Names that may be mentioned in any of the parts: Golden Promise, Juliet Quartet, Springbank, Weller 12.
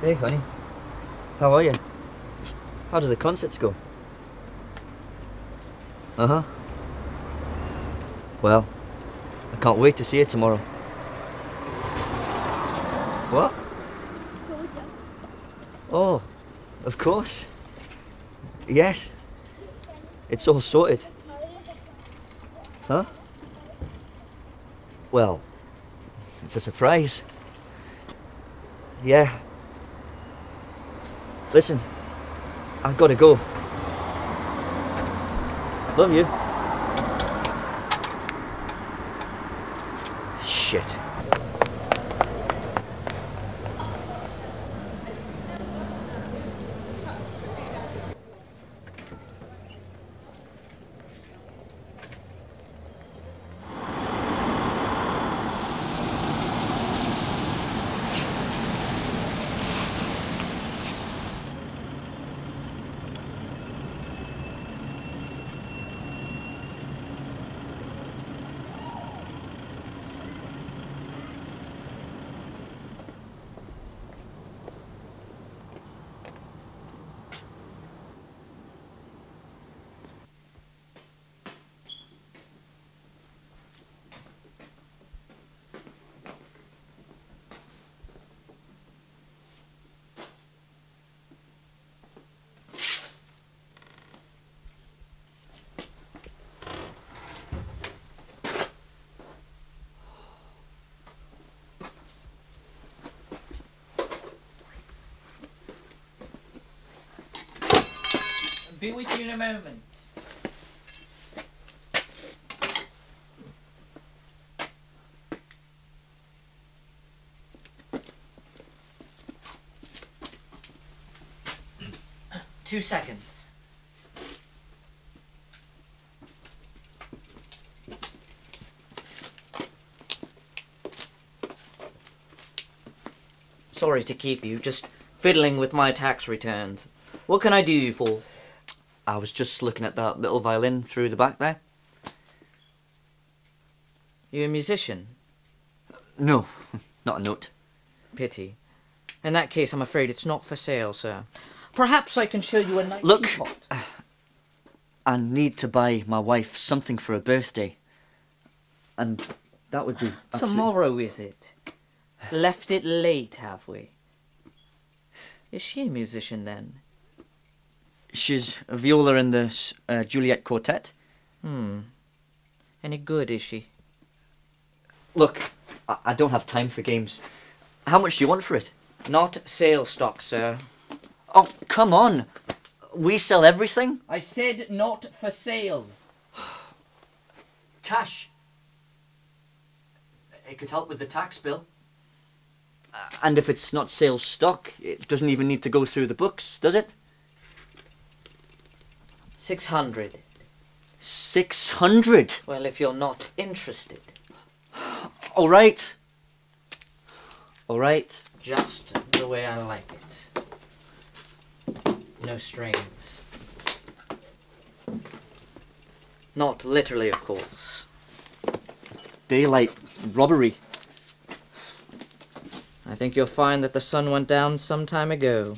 Hey honey, how are you? How do the concerts go? Uh-huh. Well, I can't wait to see you tomorrow. What? Oh, of course. Yes. It's all sorted. Huh? Well, it's a surprise. Yeah. Listen, I've got to go. Love you. Shit. Be with you in a moment. Two seconds. Sorry to keep you, just fiddling with my tax returns. What can I do you for? I was just looking at that little violin through the back there. You a musician? No, not a note. Pity. In that case, I'm afraid it's not for sale, sir. Perhaps I can show you a nice teapot. Look, I need to buy my wife something for her birthday. And that would be... Tomorrow, is it? Left it late, have we? Is she a musician, then? She's a viola in the Juliet Quartet. Hmm. Any good, is she? Look, I don't have time for games. How much do you want for it? Not sale stock, sir. Oh, come on. We sell everything. I said not for sale. Cash. It could help with the tax bill. And if it's not sale stock, it doesn't even need to go through the books, does it? 600. 600? Well, if you're not interested. All right. All right. Just the way I like it. No strings. Not literally, of course. Daylight robbery. I think you'll find that the sun went down some time ago.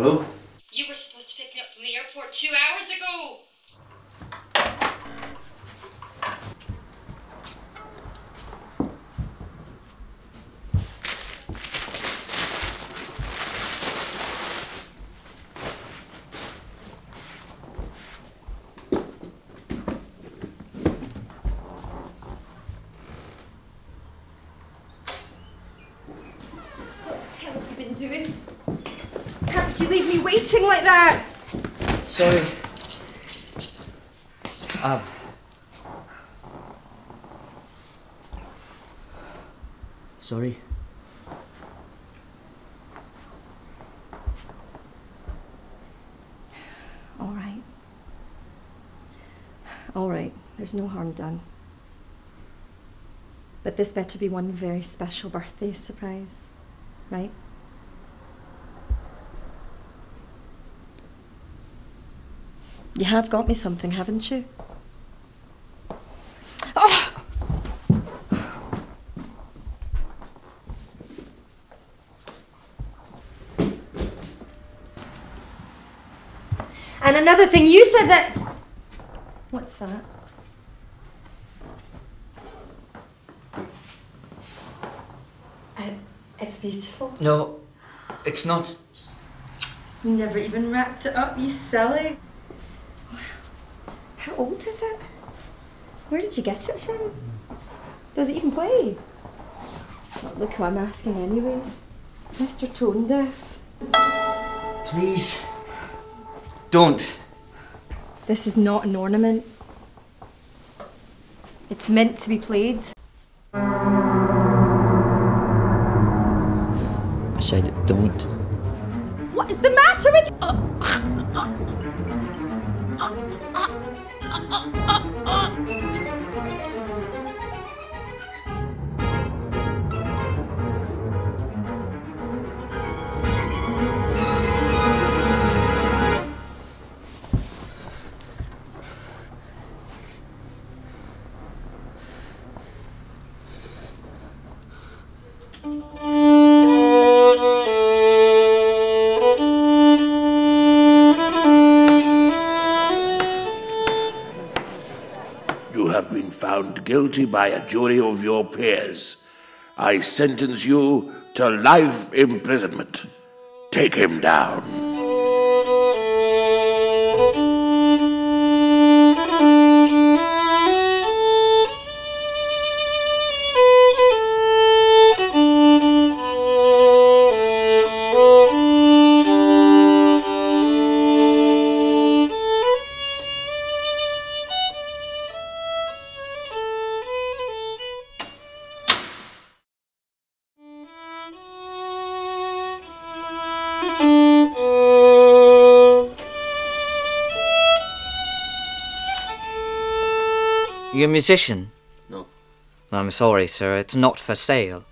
Hello? You were supposed to pick me up from the airport 2 hours ago! Doing? How did you leave me waiting like that? Sorry. Sorry. Alright. Alright, there's no harm done. But this better be one very special birthday surprise, right? You have got me something, haven't you? Oh! And another thing, you said that... What's that? It's beautiful. No, it's not. You never even wrapped it up, you silly. How old is it? Where did you get it from? Does it even play? Well, look who I'm asking anyways. Mr. Tone Deaf. Please, don't. This is not an ornament. It's meant to be played. I said it, don't. What is the matter with you? You have been found guilty by a jury of your peers. I sentence you to life imprisonment. Take him down. You're a musician? No. I'm sorry, sir. It's not for sale.